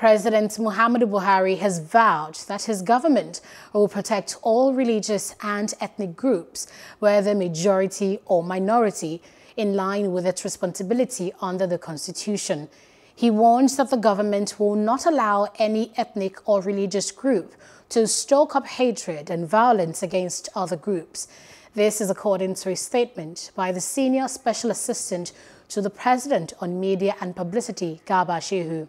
President Muhammadu Buhari has vowed that his government will protect all religious and ethnic groups, whether majority or minority, in line with its responsibility under the Constitution. He warns that the government will not allow any ethnic or religious group to stoke up hatred and violence against other groups. This is according to a statement by the Senior Special Assistant to the President on Media and Publicity, Gaba Shehu.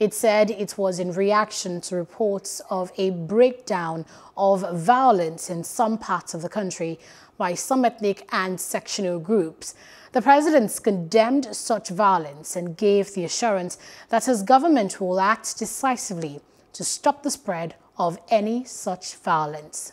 It said it was in reaction to reports of a breakdown of violence in some parts of the country by some ethnic and sectional groups. The president condemned such violence and gave the assurance that his government will act decisively to stop the spread of any such violence.